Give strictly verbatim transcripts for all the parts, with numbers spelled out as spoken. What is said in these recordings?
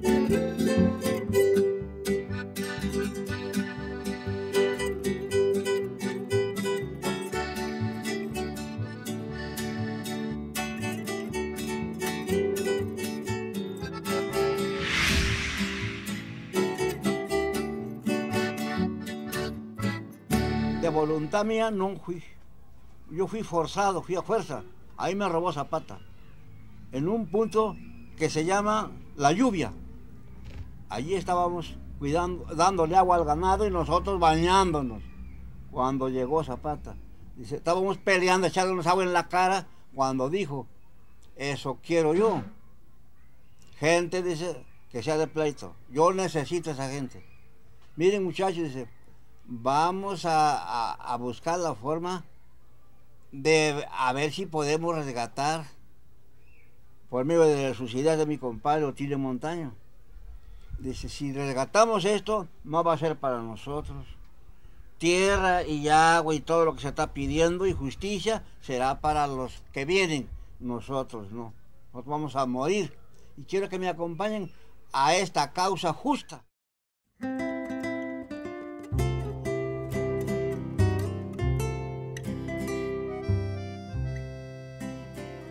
De voluntad mía no fui. Yo fui forzado, fui a fuerza. Ahí me robó Zapata. En un punto que se llama La Lluvia. Allí estábamos cuidando, dándole agua al ganado y nosotros bañándonos. Cuando llegó Zapata, dice, estábamos peleando, echándonos agua en la cara, cuando dijo, eso quiero yo. Gente, dice, que sea de pleito. Yo necesito a esa gente. Miren, muchachos, dice, vamos a, a, a buscar la forma de a ver si podemos resgatar por medio de sus ideas de mi compadre Otilio Montaño. Dice, si resgatamos esto, no va a ser para nosotros. Tierra y agua y todo lo que se está pidiendo y justicia será para los que vienen. Nosotros no, nos vamos a morir. Y quiero que me acompañen a esta causa justa.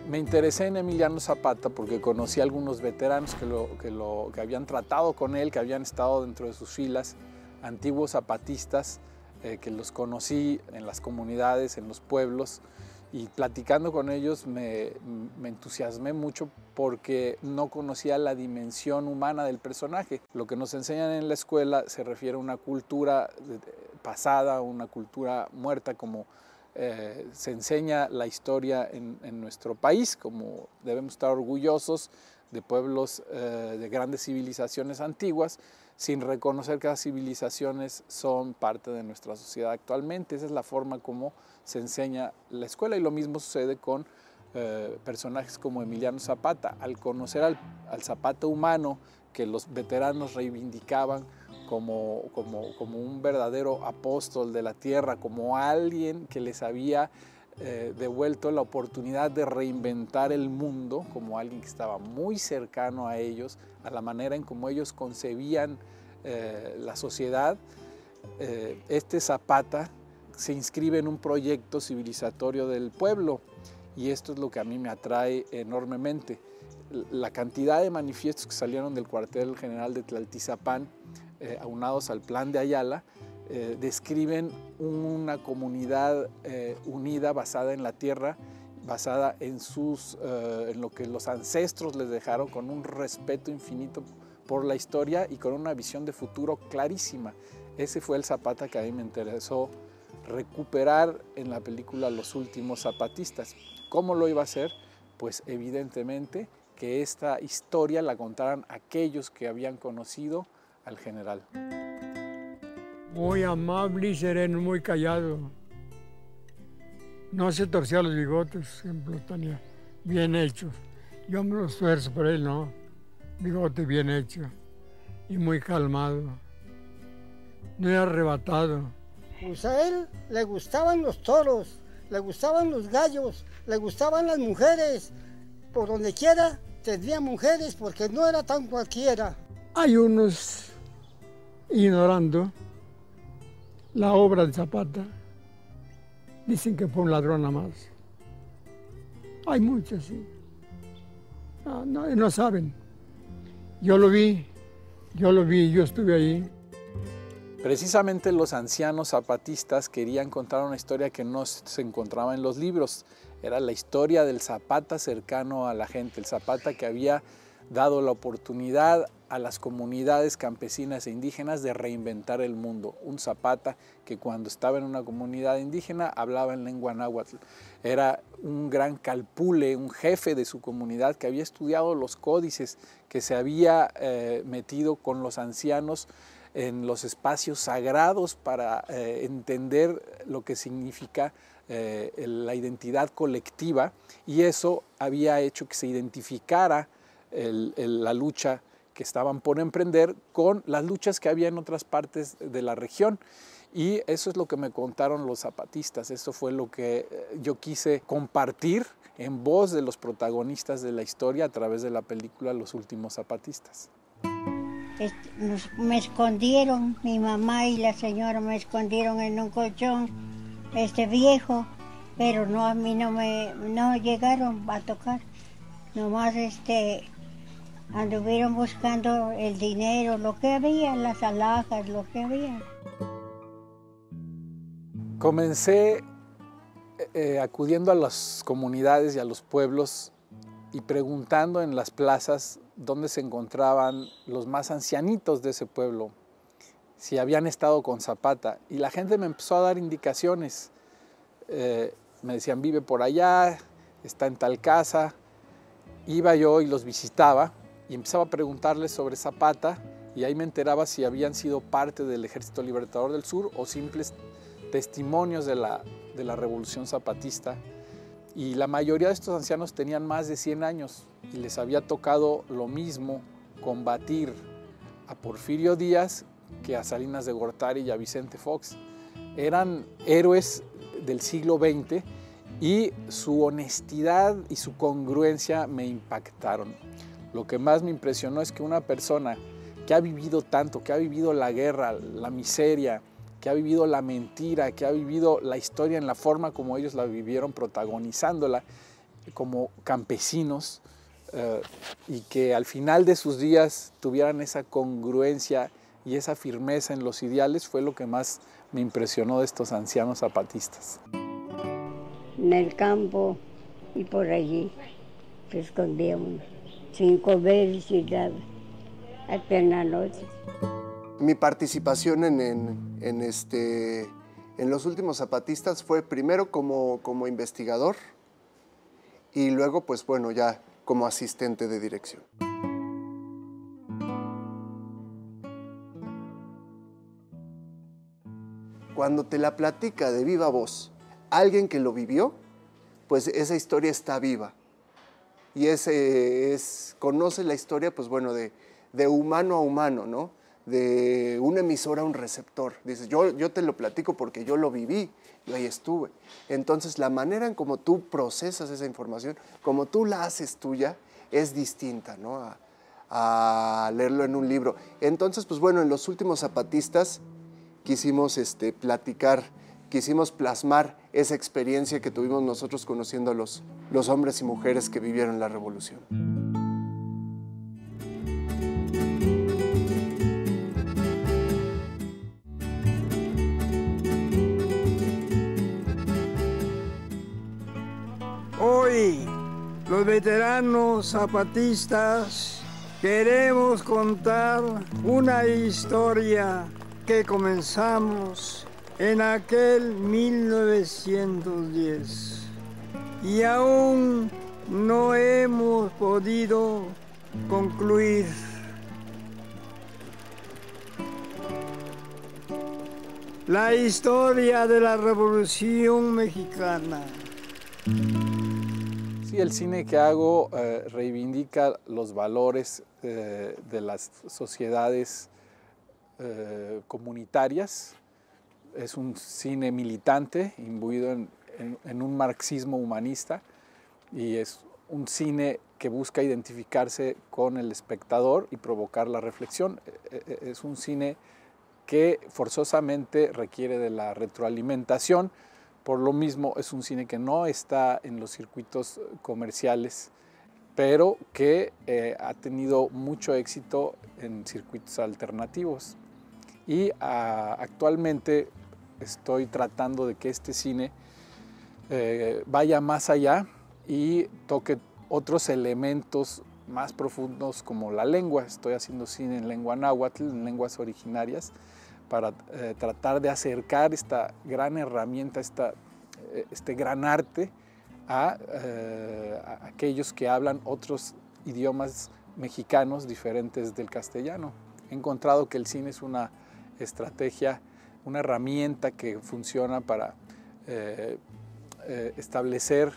Me interesé en Emiliano Zapata porque conocí a algunos veteranos que, lo, que, lo, que habían tratado con él, que habían estado dentro de sus filas, antiguos zapatistas, eh, que los conocí en las comunidades, en los pueblos, y platicando con ellos me, me entusiasmé mucho porque no conocía la dimensión humana del personaje. Lo que nos enseñan en la escuela se refiere a una cultura pasada, una cultura muerta, como Eh, se enseña la historia en, en nuestro país, como debemos estar orgullosos de pueblos, eh, de grandes civilizaciones antiguas, sin reconocer que las civilizaciones son parte de nuestra sociedad actualmente. Esa es la forma como se enseña la escuela, y lo mismo sucede con eh, personajes como Emiliano Zapata. Al conocer al, al Zapata humano, que los veteranos reivindicaban como, como, como un verdadero apóstol de la tierra, como alguien que les había eh, devuelto la oportunidad de reinventar el mundo, como alguien que estaba muy cercano a ellos, a la manera en cómo ellos concebían eh, la sociedad. Eh, este Zapata se inscribe en un proyecto civilizatorio del pueblo, y esto es lo que a mí me atrae enormemente. La cantidad de manifiestos que salieron del cuartel general de Tlaltizapán, eh, aunados al plan de Ayala, eh, describen una comunidad eh, unida, basada en la tierra, basada en, sus, eh, en lo que los ancestros les dejaron, con un respeto infinito por la historia y con una visión de futuro clarísima. Ese fue el Zapata que a mí me interesó recuperar en la película Los últimos zapatistas. ¿Cómo lo iba a hacer? Pues evidentemente que esta historia la contaran aquellos que habían conocido al general. Muy amable y sereno, muy callado. No se torcía los bigotes, siempre los tenía bien hechos. Yo me los tuerzo, pero él no. Bigote bien hecho y muy calmado. No era arrebatado. Pues a él le gustaban los toros, le gustaban los gallos, le gustaban las mujeres. Por donde quiera tendría mujeres, porque no era tan cualquiera. Hay unos ignorando la obra de Zapata. Dicen que fue un ladrón nada más. Hay muchos, sí. No, no, no saben. Yo lo vi, yo lo vi, yo estuve ahí. Precisamente los ancianos zapatistas querían contar una historia que no se encontraba en los libros. Era la historia del Zapata cercano a la gente, el Zapata que había dado la oportunidad a las comunidades campesinas e indígenas de reinventar el mundo. Un Zapata que cuando estaba en una comunidad indígena hablaba en lengua náhuatl. Era un gran calpule, un jefe de su comunidad que había estudiado los códices, que se había eh, metido con los ancianos en los espacios sagrados para eh, entender lo que significa eh, la identidad colectiva, y eso había hecho que se identificara el, el, la lucha que estaban por emprender con las luchas que había en otras partes de la región. Y eso es lo que me contaron los zapatistas, eso fue lo que yo quise compartir en voz de los protagonistas de la historia a través de la película Los últimos zapatistas. Nos, me escondieron, mi mamá y la señora me escondieron en un colchón este viejo, pero no a mí no me no llegaron a tocar, nomás este anduvieron buscando el dinero, lo que había, las alhajas, lo que había. Comencé eh, acudiendo a las comunidades y a los pueblos y preguntando en las plazas dónde se encontraban los más ancianitos de ese pueblo, si habían estado con Zapata. Y la gente me empezó a dar indicaciones. Eh, me decían, vive por allá, está en tal casa. Iba yo y los visitaba y empezaba a preguntarles sobre Zapata y ahí me enteraba si habían sido parte del Ejército Libertador del Sur o simples testimonios de la, de la Revolución Zapatista. Y la mayoría de estos ancianos tenían más de cien años y les había tocado lo mismo, combatir a Porfirio Díaz que a Salinas de Gortari y a Vicente Fox. Eran héroes del siglo veinte y su honestidad y su congruencia me impactaron. Lo que más me impresionó es que una persona que ha vivido tanto, que ha vivido la guerra, la miseria, que ha vivido la mentira, que ha vivido la historia en la forma como ellos la vivieron, protagonizándola como campesinos, eh, y que al final de sus días tuvieran esa congruencia y esa firmeza en los ideales, fue lo que más me impresionó de estos ancianos zapatistas. En el campo y por allí se escondíamos, sin comer, sin nada, hasta en la noche. Mi participación en, en, en, este, en Los Últimos Zapatistas fue primero como, como investigador y luego, pues bueno, ya como asistente de dirección. Cuando te la platica de viva voz alguien que lo vivió, pues esa historia está viva. Y ese es, conoce la historia, pues bueno, de, de humano a humano, ¿no? De una emisora a un receptor. Dices, yo, yo te lo platico porque yo lo viví, yo ahí estuve. Entonces, la manera en cómo tú procesas esa información, como tú la haces tuya, es distinta, ¿no? A, a leerlo en un libro. Entonces, pues bueno, en Los Últimos Zapatistas quisimos este, platicar, quisimos plasmar esa experiencia que tuvimos nosotros conociendo a los, los hombres y mujeres que vivieron la revolución. Hoy, los veteranos zapatistas queremos contar una historia que comenzamos en aquel mil novecientos diez y aún no hemos podido concluir. La historia de la Revolución Mexicana. Sí, el cine que hago eh, reivindica los valores eh, de las sociedades eh, comunitarias. Es un cine militante, imbuido en, en, en un marxismo humanista, y es un cine que busca identificarse con el espectador y provocar la reflexión. Es un cine que forzosamente requiere de la retroalimentación, por lo mismo es un cine que no está en los circuitos comerciales, pero que eh, ha tenido mucho éxito en circuitos alternativos. Y a, actualmente estoy tratando de que este cine eh, vaya más allá y toque otros elementos más profundos como la lengua. Estoy haciendo cine en lengua náhuatl, en lenguas originarias, para eh, tratar de acercar esta gran herramienta, esta, este gran arte a, eh, a aquellos que hablan otros idiomas mexicanos diferentes del castellano. He encontrado que el cine es una estrategia, una herramienta que funciona para eh, eh, establecer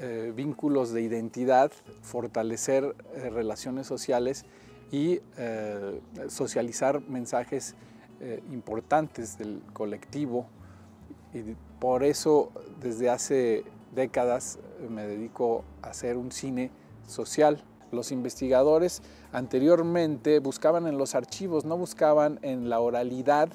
eh, vínculos de identidad, fortalecer eh, relaciones sociales y eh, socializar mensajes eh, importantes del colectivo. Y por eso desde hace décadas me dedico a hacer un cine social. Los investigadores anteriormente buscaban en los archivos, no buscaban en la oralidad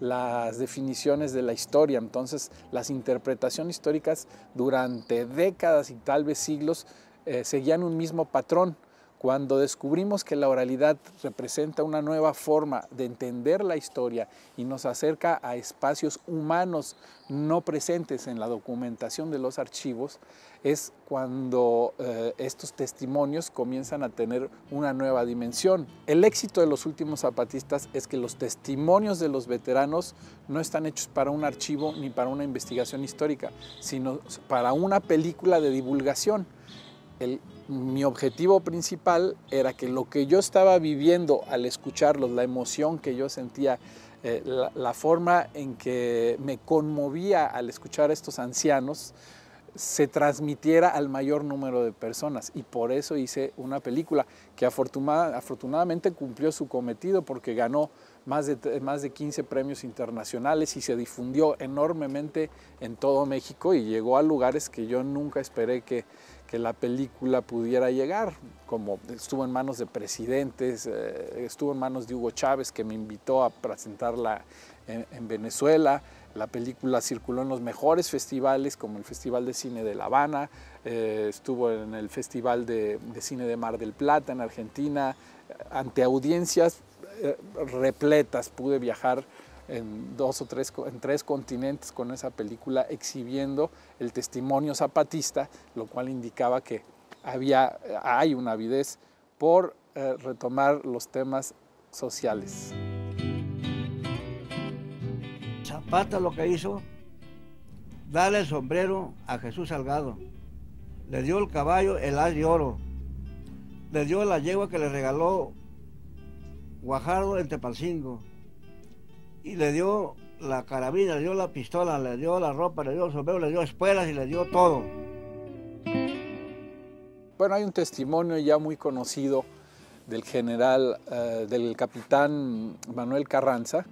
las definiciones de la historia. Entonces, las interpretaciones históricas durante décadas y tal vez siglos eh, seguían un mismo patrón. Cuando descubrimos que la oralidad representa una nueva forma de entender la historia y nos acerca a espacios humanos no presentes en la documentación de los archivos, es cuando eh, estos testimonios comienzan a tener una nueva dimensión. El éxito de Los Últimos Zapatistas es que los testimonios de los veteranos no están hechos para un archivo ni para una investigación histórica, sino para una película de divulgación. El, mi objetivo principal era que lo que yo estaba viviendo al escucharlos, la emoción que yo sentía, eh, la, la forma en que me conmovía al escuchar a estos ancianos, se transmitiera al mayor número de personas. Y por eso hice una película que afortuna, afortunadamente cumplió su cometido, porque ganó más de, más de quince premios internacionales y se difundió enormemente en todo México y llegó a lugares que yo nunca esperé que que la película pudiera llegar, como estuvo en manos de presidentes, eh, estuvo en manos de Hugo Chávez, que me invitó a presentarla en, en Venezuela. La película circuló en los mejores festivales, como el Festival de Cine de La Habana, eh, estuvo en el Festival de, de Cine de Mar del Plata, en Argentina, ante audiencias eh, repletas. Pude viajar en dos o tres, en tres continentes con esa película, exhibiendo el testimonio zapatista, lo cual indicaba que había, hay una avidez por eh, retomar los temas sociales. Zapata lo que hizo, darle el sombrero a Jesús Salgado, le dio el caballo, el haz de oro, le dio la yegua que le regaló Guajardo en Tepalcingo, y le dio la carabina, le dio la pistola, le dio la ropa, le dio el sombrero, le dio espuelas y le dio todo. Bueno, hay un testimonio ya muy conocido del general, eh, del capitán Manuel Carranza,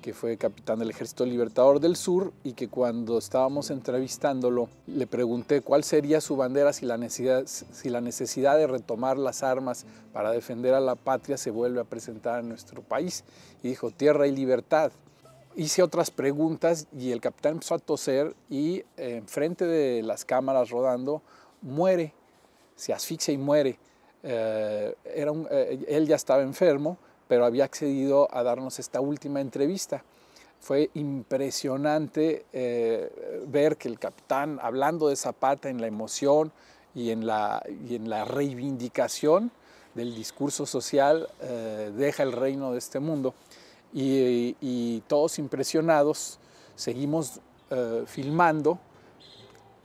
que fue capitán del Ejército Libertador del Sur, y que cuando estábamos entrevistándolo le pregunté cuál sería su bandera si la necesidad, si la necesidad de retomar las armas para defender a la patria se vuelve a presentar en nuestro país, y dijo: tierra y libertad. Hice otras preguntas y el capitán empezó a toser y enfrente de las cámaras rodando muere, se asfixia y muere. Eh, era un, eh, él ya estaba enfermo, pero había accedido a darnos esta última entrevista. Fue impresionante eh, ver que el capitán, hablando de Zapata en la emoción y en la, y en la reivindicación del discurso social, eh, deja el reino de este mundo. Y, y todos impresionados, seguimos eh, filmando,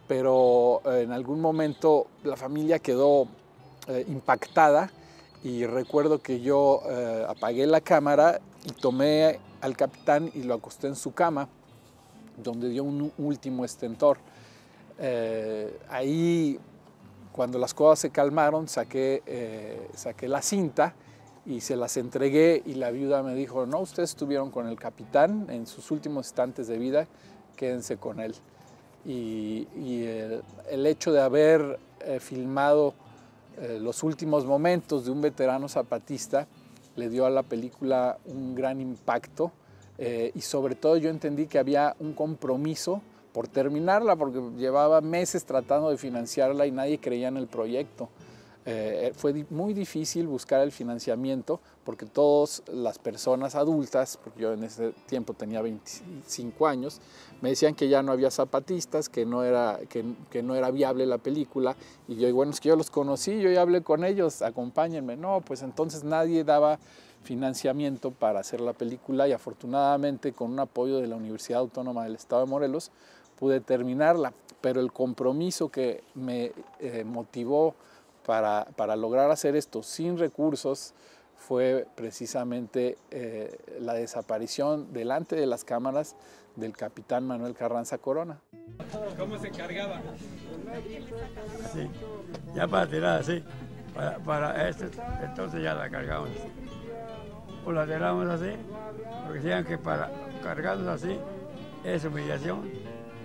pero en algún momento la familia quedó eh, impactada. Y recuerdo que yo eh, apagué la cámara y tomé al capitán y lo acosté en su cama, donde dio un último estentor. Eh, ahí, cuando las cosas se calmaron, saqué, eh, saqué la cinta y se las entregué, y la viuda me dijo: no, ustedes estuvieron con el capitán en sus últimos instantes de vida, quédense con él. Y, y el, el hecho de haber eh, filmado Eh, los últimos momentos de un veterano zapatista le dio a la película un gran impacto, eh, y sobre todo yo entendí que había un compromiso por terminarla, porque llevaba meses tratando de financiarla y nadie creía en el proyecto. Eh, fue di- muy difícil buscar el financiamiento, porque todas las personas adultas, porque yo en ese tiempo tenía veinticinco años, me decían que ya no había zapatistas, que no era, que, que no era viable la película. Y yo, bueno, es que yo los conocí, yo ya hablé con ellos, acompáñenme. No, pues entonces nadie daba financiamiento para hacer la película, y afortunadamente con un apoyo de la Universidad Autónoma del Estado de Morelos pude terminarla. Pero el compromiso que me eh, motivó Para, para lograr hacer esto sin recursos fue precisamente eh, la desaparición delante de las cámaras del capitán Manuel Carranza Corona. ¿Cómo se cargaba? Sí, ya para tirar, sí. Para, para este, entonces ya la cargamos. O la tiramos así, porque decían que para cargarnos así es humillación.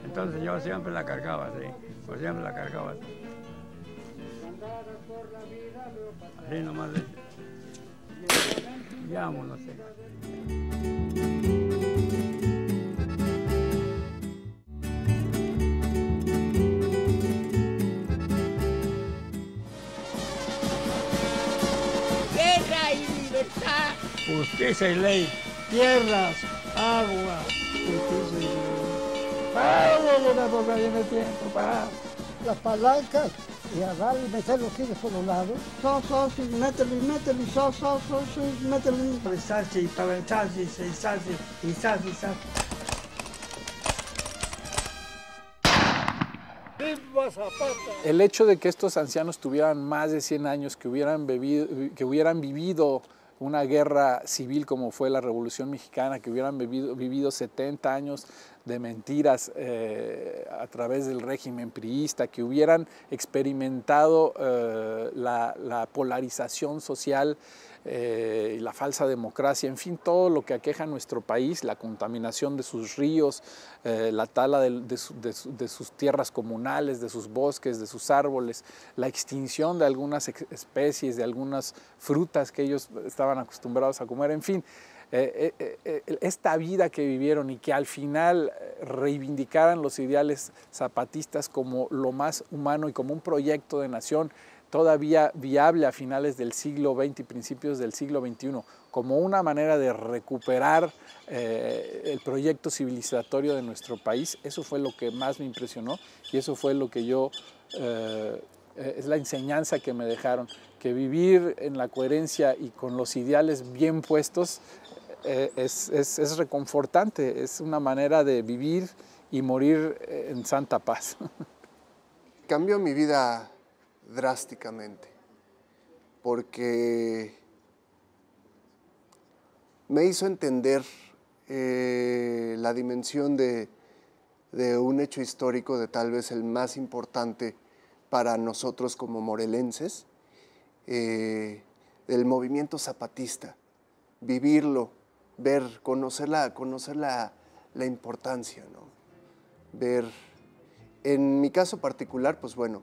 Entonces yo siempre la cargaba así, pues siempre la cargaba así. Así nomás le llamo, no sé. Guerra y libertad. Justicia y ley. Tierras, agua, justicia y ley. ¡Vámonos a volver en el tiempo! ¡Para! Las palancas y agarrar y meter los tiros por los lados. Sos, sos, y mételo, y mételo, y sos, sos, sos, y mételo. Y salsa, y palanchase, y salsa, y salsa, y salsa. ¡Viva Zapata! El hecho de que estos ancianos tuvieran más de cien años, que hubieran, bebido, que hubieran vivido una guerra civil como fue la Revolución Mexicana, que hubieran vivido, vivido setenta años de mentiras eh, a través del régimen priista, que hubieran experimentado eh, la, la polarización social eh, y la falsa democracia, en fin, todo lo que aqueja a nuestro país, la contaminación de sus ríos, eh, la tala de, de, su, de, su, de sus tierras comunales, de sus bosques, de sus árboles, la extinción de algunas especies, de algunas frutas que ellos estaban acostumbrados a comer, en fin. Eh, eh, eh, esta vida que vivieron y que al final reivindicaran los ideales zapatistas como lo más humano y como un proyecto de nación todavía viable a finales del siglo veinte y principios del siglo veintiuno, como una manera de recuperar eh, el proyecto civilizatorio de nuestro país. Eso fue lo que más me impresionó y eso fue lo que yo, eh, es la enseñanza que me dejaron, que vivir en la coherencia y con los ideales bien puestos Eh, es, es, es reconfortante, es una manera de vivir y morir en santa paz. Cambió mi vida drásticamente, porque me hizo entender eh, la dimensión de, de un hecho histórico, de tal vez el más importante para nosotros como morelenses, eh, del movimiento zapatista, vivirlo, ver, conocerla, conocer la, la importancia, ¿no? Ver, en mi caso particular, pues bueno,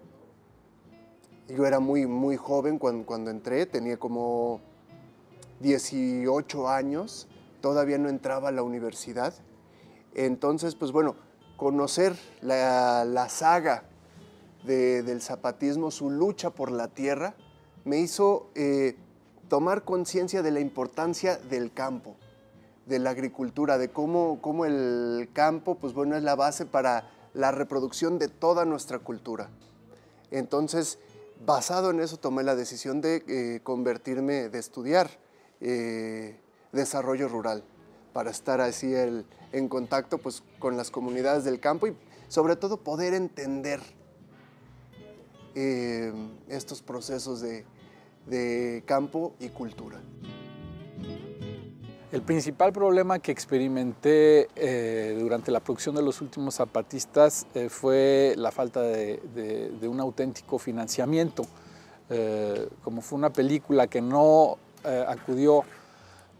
yo era muy, muy joven cuando, cuando entré, tenía como dieciocho años, todavía no entraba a la universidad, entonces, pues bueno, conocer la, la saga de, del zapatismo, su lucha por la tierra, me hizo eh, tomar conciencia de la importancia del campo, de la agricultura, de cómo, cómo el campo, pues bueno, es la base para la reproducción de toda nuestra cultura. Entonces, basado en eso, tomé la decisión de eh, convertirme, de estudiar eh, desarrollo rural, para estar así el, en contacto pues, con las comunidades del campo y sobre todo poder entender eh, estos procesos de, de campo y cultura. El principal problema que experimenté eh, durante la producción de Los Últimos Zapatistas eh, fue la falta de, de, de un auténtico financiamiento. Eh, como fue una película que no eh, acudió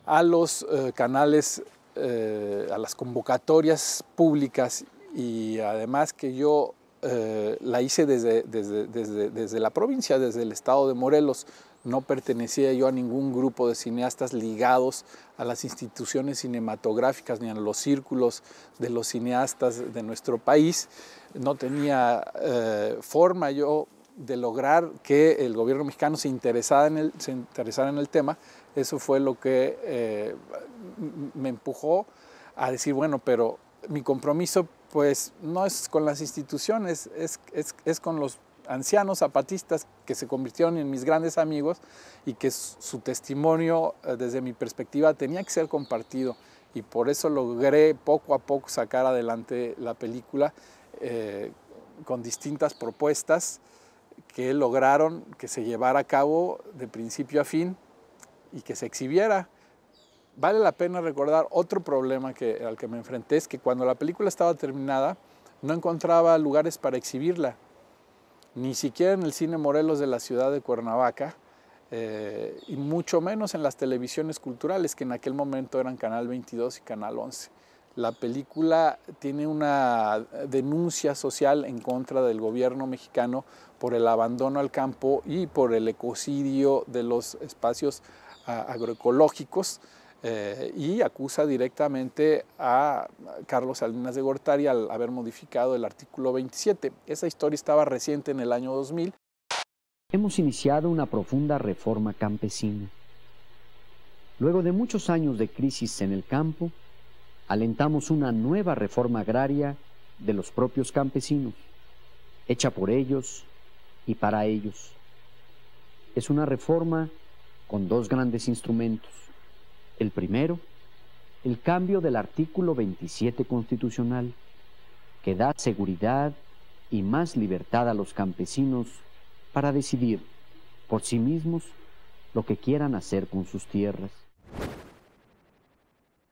a los eh, canales, eh, a las convocatorias públicas y además que yo eh, la hice desde, desde, desde, desde la provincia, desde el estado de Morelos. No pertenecía yo a ningún grupo de cineastas ligados a las instituciones cinematográficas ni a los círculos de los cineastas de nuestro país. No tenía eh, forma yo de lograr que el gobierno mexicano se interesara en el, se interesara en el tema. Eso fue lo que eh, me empujó a decir, bueno, pero mi compromiso pues no es con las instituciones, es, es, es con los ancianos zapatistas que se convirtieron en mis grandes amigos y que su testimonio, desde mi perspectiva, tenía que ser compartido. Y por eso logré poco a poco sacar adelante la película eh, con distintas propuestas que lograron que se llevara a cabo de principio a fin y que se exhibiera. Vale la pena recordar otro problema que, al que me enfrenté, es que cuando la película estaba terminada no encontraba lugares para exhibirla. Ni siquiera en el Cine Morelos de la ciudad de Cuernavaca, eh, y mucho menos en las televisiones culturales, que en aquel momento eran Canal veintidós y Canal once. La película tiene una denuncia social en contra del gobierno mexicano por el abandono al campo y por el ecocidio de los espacios agroecológicos, eh, y acusa directamente a Carlos Salinas de Gortari al haber modificado el artículo veintisiete. Esa historia estaba reciente en el año dos mil. Hemos iniciado una profunda reforma campesina. Luego de muchos años de crisis en el campo, alentamos una nueva reforma agraria de los propios campesinos, hecha por ellos y para ellos. Es una reforma con dos grandes instrumentos. El primero, el cambio del artículo veintisiete constitucional, que da seguridad y más libertad a los campesinos para decidir por sí mismos lo que quieran hacer con sus tierras.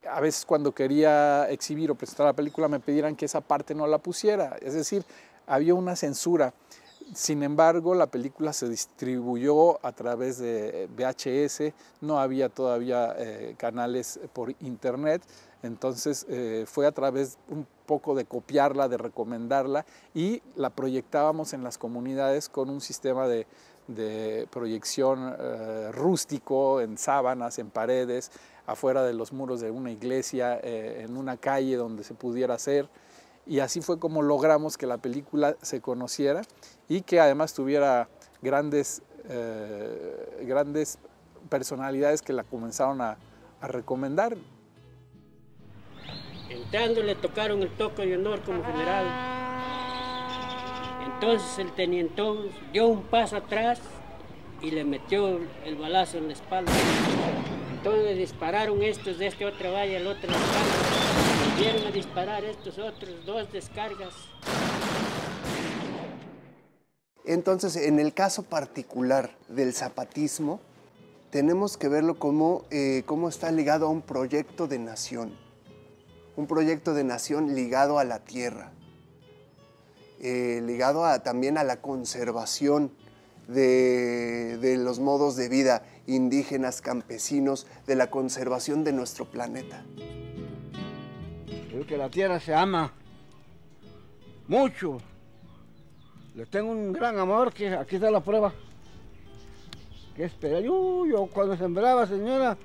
A veces cuando quería exhibir o presentar la película me pedían que esa parte no la pusiera, es decir, había una censura. Sin embargo, la película se distribuyó a través de V H S, no había todavía eh, canales por internet, entonces eh, fue a través un poco de copiarla, de recomendarla, y la proyectábamos en las comunidades con un sistema de, de proyección eh, rústico, en sábanas, en paredes, afuera de los muros de una iglesia, eh, en una calle donde se pudiera hacer. Y así fue como logramos que la película se conociera y que además tuviera grandes, eh, grandes personalidades que la comenzaron a, a recomendar. Entrando le tocaron el toque de honor como general. Entonces el tenientón dio un paso atrás y le metió el balazo en la espalda. Entonces dispararon estos de este otra valla, el otro de la espalda. Volvieron a disparar estos otros, dos descargas. Entonces, en el caso particular del zapatismo, tenemos que verlo como, eh, como está ligado a un proyecto de nación. Un proyecto de nación ligado a la tierra. Eh, ligado a, también a la conservación de, de los modos de vida indígenas, campesinos, de la conservación de nuestro planeta. Creo que la tierra se ama mucho. Le tengo un gran amor, que aquí está la prueba. ¿Qué espera? Yo, yo cuando sembraba, señora,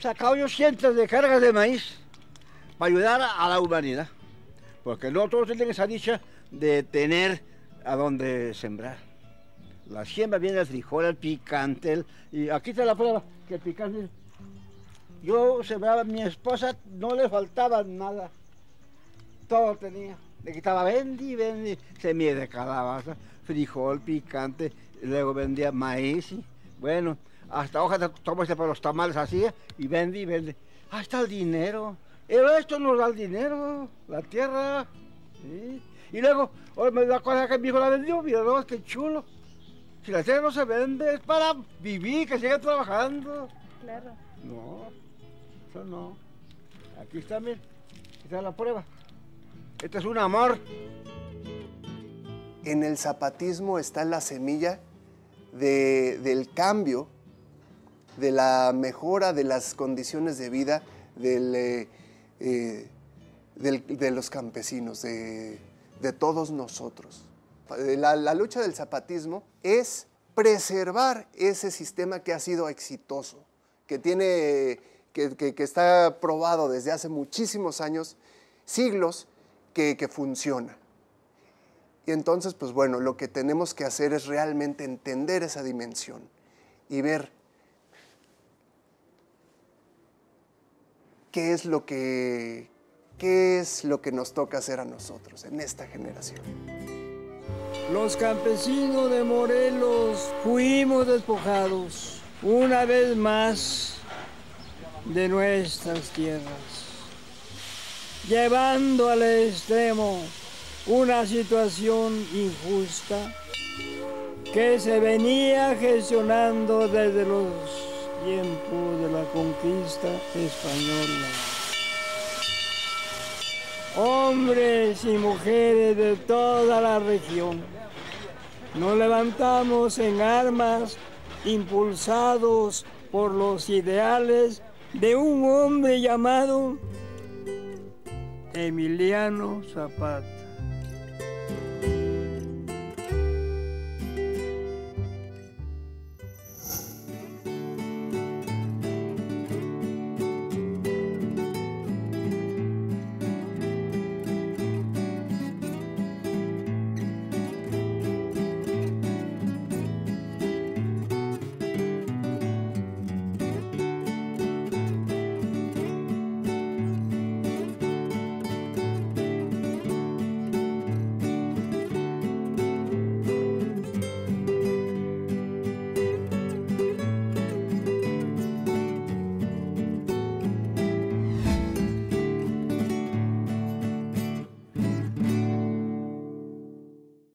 sacaba yo cientos de cargas de maíz para ayudar a la humanidad. Porque no todos tienen esa dicha de tener a dónde sembrar. La siembra viene el frijol, el picante, el, y aquí está la prueba, que el picante... Yo sembraba, mi esposa no le faltaba nada, todo tenía. Le quitaba, vendí, vendí, semillas de calabaza, frijol, picante, luego vendía maíz, y, bueno, hasta hojas de tomate para los tamales hacía, y vendí, vendí. Ahí está el dinero, pero esto nos da el dinero, la tierra, ¿sí? Y luego, hoy me da cosa que mi hijo la vendió, mira, no, qué chulo. Si la tierra no se vende, es para vivir, que siga trabajando. Claro. No, eso no. Aquí está, mira, aquí está la prueba. Este es un amor. En el zapatismo está la semilla de, del cambio, de la mejora de las condiciones de vida del, eh, eh, del, de los campesinos, de, de todos nosotros. La, la lucha del zapatismo es preservar ese sistema que ha sido exitoso, que, tiene, que, que, que está probado desde hace muchísimos años, siglos, Que, que funciona. Y entonces, pues bueno, lo que tenemos que hacer es realmente entender esa dimensión y ver qué es lo que, qué es lo que nos toca hacer a nosotros en esta generación. Los campesinos de Morelos fuimos despojados una vez más de nuestras tierras, llevando al extremo una situación injusta que se venía gestionando desde los tiempos de la conquista española. Hombres y mujeres de toda la región nos levantamos en armas, impulsados por los ideales de un hombre llamado Emiliano Zapata.